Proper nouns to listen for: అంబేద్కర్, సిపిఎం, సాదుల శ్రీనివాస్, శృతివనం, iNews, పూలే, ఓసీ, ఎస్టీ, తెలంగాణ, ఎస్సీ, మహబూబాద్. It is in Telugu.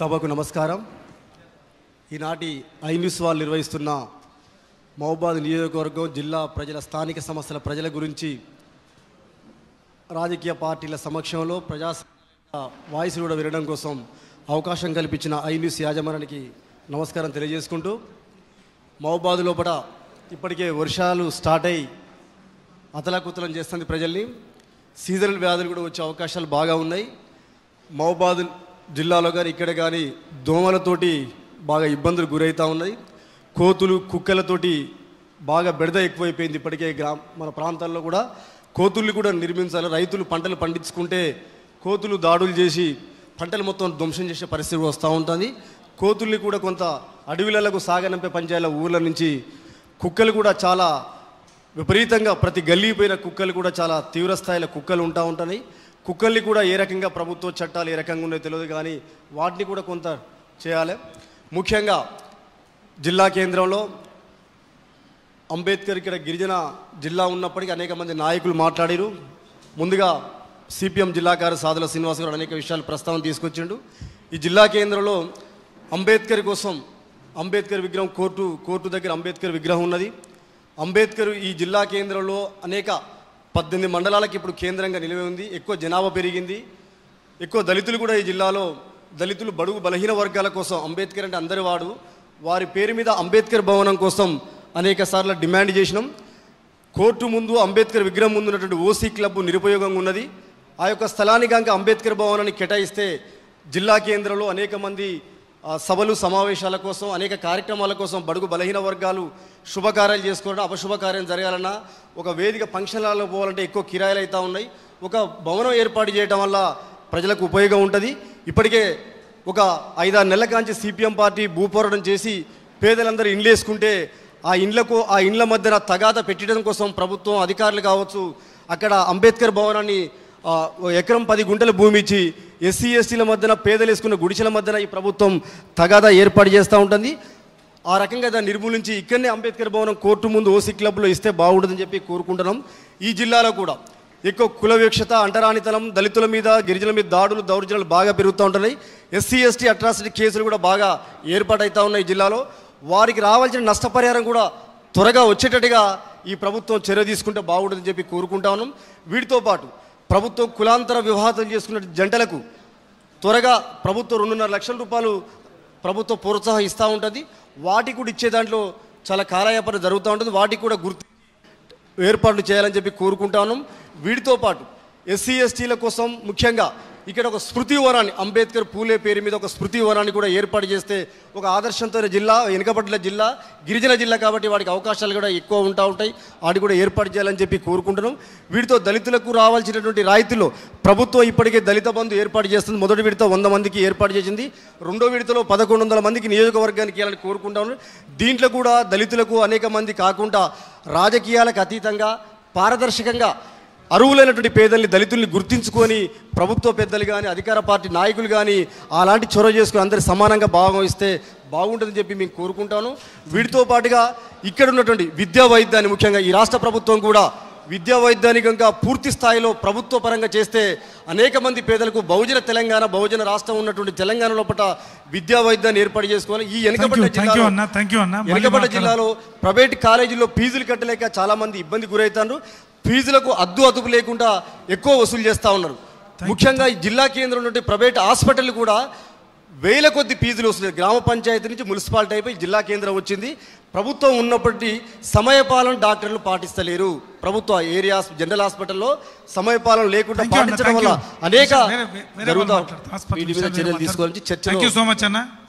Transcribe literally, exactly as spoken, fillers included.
సభకు నమస్కారం। ఈనాటి ఐ న్యూస్ వాళ్ళు నిర్వహిస్తున్న మహబూబాద్ నియోజకవర్గం జిల్లా ప్రజల స్థానిక సమస్యల ప్రజల గురించి రాజకీయ పార్టీల సమక్షంలో ప్రజా వాయిస్ కూడా వినడం కోసం అవకాశం కల్పించిన ఐ న్యూస్ యాజమాన్యానికి నమస్కారం తెలియజేసుకుంటూ, మహబూబాద్ లోపల ఇప్పటికే వర్షాలు స్టార్ట్ అయ్యి అతలాకుతలం చేస్తుంది ప్రజల్ని, సీజనల్ వ్యాధులు కూడా వచ్చే అవకాశాలు బాగా ఉన్నాయి। మహబూబాద్ జిల్లాలో కానీ ఇక్కడ కానీ దోమలతోటి బాగా ఇబ్బందులు గురవుతూ ఉన్నాయి, కోతులు కుక్కలతోటి బాగా బెడద ఎక్కువైపోయింది। ఇప్పటికే గ్రామ మన ప్రాంతాల్లో కూడా కోతుల్ని కూడా నిర్మించాలి, రైతులు పంటలు పండించుకుంటే కోతులు దాడులు చేసి పంటలు మొత్తం ధ్వంసం చేసే పరిస్థితి వస్తూ ఉంటుంది। కోతుల్ని కూడా కొంత అడవిలకు సాగనంపే పంచాయల ఊర్ల నుంచి కుక్కలు కూడా చాలా విపరీతంగా ప్రతి గల్లీపోయిన కుక్కలు కూడా చాలా తీవ్ర స్థాయిలో కుక్కలు ఉంటా ఉంటాయి। కుక్కల్ని కూడా ఏ రకంగా ప్రభుత్వ చట్టాలు ఏ రకంగా ఉన్నాయో తెలియదు, కానీ వాటిని కూడా కొంత చేయాలి। ముఖ్యంగా జిల్లా కేంద్రంలో అంబేద్కర్ ఇక్కడ గిరిజన జిల్లా ఉన్నప్పటికీ అనేక మంది నాయకులు మాట్లాడారు। ముందుగా సిపిఎం జిల్లా కార్యదర్శి సాదుల శ్రీనివాస్ గారు అనేక విషయాలు ప్రస్తావన తీసుకొచ్చిండు। ఈ జిల్లా కేంద్రంలో అంబేద్కర్ కోసం అంబేద్కర్ విగ్రహం కోర్టు కోర్టు దగ్గర అంబేద్కర్ విగ్రహం ఉన్నది। అంబేద్కర్ ఈ జిల్లా కేంద్రంలో అనేక పద్దెనిమిది మండలాలకు ఇప్పుడు కేంద్రంగా నిలివే ఉంది। ఎక్కువ జనాభా పెరిగింది, ఎక్కువ దళితులు కూడా ఈ జిల్లాలో దళితులు బడుగు బలహీన వర్గాల కోసం అంబేద్కర్ అంటే అందరి వాడు వారి పేరు మీద అంబేద్కర్ భవనం కోసం అనేక సార్లు డిమాండ్ చేసినాం। కోర్టు ముందు అంబేద్కర్ విగ్రహం ముందు ఉన్నటువంటి ఓసీ క్లబ్ నిరుపయోగంగా ఉన్నది, ఆ యొక్క స్థలానికి కనుక అంబేద్కర్ భవనాన్ని కేటాయిస్తే జిల్లా కేంద్రంలో అనేక మంది సభలు సమావేశాల కోసం అనేక కార్యక్రమాల కోసం బడుగు బలహీన వర్గాలు శుభకార్యాలు చేసుకోవాలన్నా అపశుభకార్యం జరగాలన్నా ఒక వేదిక ఫంక్షన్లలో పోవాలంటే ఎక్కువ కిరాయిలు అవుతూ ఉన్నాయి। ఒక భవనం ఏర్పాటు చేయడం వల్ల ప్రజలకు ఉపయోగం ఉంటుంది। ఇప్పటికే ఒక ఐదారు నెలల కాంచి సిపిఎం పార్టీ భూపోరాటం చేసి పేదలందరూ ఇండ్లు వేసుకుంటే ఆ ఇండ్లకు ఆ ఇండ్ల మధ్యన తగాద పెట్టడం కోసం ప్రభుత్వం అధికారులు కావచ్చు అక్కడ అంబేద్కర్ భవనాన్ని ఎకరం పది గుంటల భూమి ఇచ్చి ఎస్సీ ఎస్టీల మధ్యన పేదలు వేసుకున్న గుడిసెల మధ్యన ఈ ప్రభుత్వం తగాదా ఏర్పాటు చేస్తూ ఉంటుంది। ఆ రకంగా దాన్ని నిర్మూలించి ఇక్కడనే అంబేద్కర్ భవనం కోర్టు ముందు ఓసీ క్లబ్లో ఇస్తే బాగుంటుందని చెప్పి కోరుకుంటున్నాం। ఈ జిల్లాలో కూడా ఎక్కువ కులవివక్షత, అంటరానితనం, దళితుల మీద గిరిజనుల మీద దాడులు దౌర్జన్యాలు బాగా పెరుగుతూ ఉంటున్నాయి। ఎస్సీ ఎస్టీ అట్రాసిటీ కేసులు కూడా బాగా ఏర్పాటవుతూ ఉన్నాయి జిల్లాలో, వారికి రావాల్సిన నష్టపరిహారం కూడా త్వరగా వచ్చేటట్టుగా ఈ ప్రభుత్వం చర్య తీసుకుంటే బాగుంటుందని చెప్పి కోరుకుంటా ఉన్నాం। వీటితో పాటు ప్రభుత్వం కులాంతర వివాహాలు చేసుకున్న జంటలకు త్వరగా ప్రభుత్వం రెండున్నర లక్షల రూపాయలు ప్రభుత్వం ప్రోత్సాహం ఇస్తూ ఉంటుంది, వాటికి కూడా ఇచ్చే దాంట్లో చాలా కాలయాపన జరుగుతూ ఉంటుంది, వాటికి కూడా గుర్తు ఏర్పాట్లు చేయాలని చెప్పి కోరుకుంటాను। వీటితో పాటు ఎస్సీ ఎస్టీల కోసం ముఖ్యంగా ఇక్కడ ఒక స్మృతి వనాన్ని అంబేద్కర్ పూలే పేరు మీద ఒక స్మృతి వనాన్ని కూడా ఏర్పాటు చేస్తే ఒక ఆదర్శంతో జిల్లా వెనుకబడ్డ జిల్లా గిరిజన జిల్లా కాబట్టి వాడికి అవకాశాలు కూడా ఎక్కువ ఉంటా ఉంటాయి, వాటిని కూడా ఏర్పాటు చేయాలని చెప్పి కోరుకుంటున్నాం। వీటితో దళితులకు రావాల్సినటువంటి రాయితీలో ప్రభుత్వం ఇప్పటికే దళిత బంధు ఏర్పాటు చేస్తుంది, మొదటి విడత వంద మందికి ఏర్పాటు చేసింది, రెండో విడతలో పదకొండు వందల మందికి నియోజకవర్గానికి వెళ్ళాలని కోరుకుంటాను। దీంట్లో కూడా దళితులకు అనేక మంది కాకుండా రాజకీయాలకు అతీతంగా పారదర్శకంగా అరువులైనటువంటి పేదల్ని దళితుల్ని గుర్తించుకొని ప్రభుత్వ పెద్దలు కానీ అధికార పార్టీ నాయకులు కానీ అలాంటి చొరవ చేసుకుని అందరూ సమానంగా భాగమిస్తే బాగుంటుందని చెప్పి మేము కోరుకుంటాను। వీటితో పాటుగా ఇక్కడ ఉన్నటువంటి విద్యా వైద్యాన్ని ముఖ్యంగా ఈ రాష్ట్ర ప్రభుత్వం కూడా విద్యా వైద్యాన్ని కనుక పూర్తి స్థాయిలో ప్రభుత్వ పరంగా చేస్తే అనేక మంది పేదలకు బహుజన తెలంగాణ బహుజన రాష్ట్రం ఉన్నటువంటి తెలంగాణ లోపల విద్యా వైద్యాన్ని ఏర్పాటు చేసుకోవాలి। ఈ వెనుకబడ్డ జిల్లాలో వెనుకబడ్డ జిల్లాలో ప్రైవేట్ కాలేజీల్లో ఫీజులు కట్టలేక చాలామంది ఇబ్బంది గురవుతారు, ఫీజులకు అద్దు అదుపు లేకుండా ఎక్కువ వసూలు చేస్తూ ఉన్నారు। ముఖ్యంగా ఈ జిల్లా కేంద్రం నుండి ప్రైవేట్ హాస్పిటల్ కూడా వేల కొద్ది ఫీజులు వస్తున్నాయి, గ్రామ పంచాయతీ నుంచి మున్సిపాలిటీ అయిపోయి జిల్లా కేంద్రం వచ్చింది। ప్రభుత్వం ఉన్నప్పటికీ సమయపాలన డాక్టర్లు పాటిస్తలేరు, ప్రభుత్వ ఏరియా జనరల్ హాస్పిటల్లో సమయపాలన లేకుండా పాటించడం వల్ల అనేక చర్యలు తీసుకోవాలని చర్చ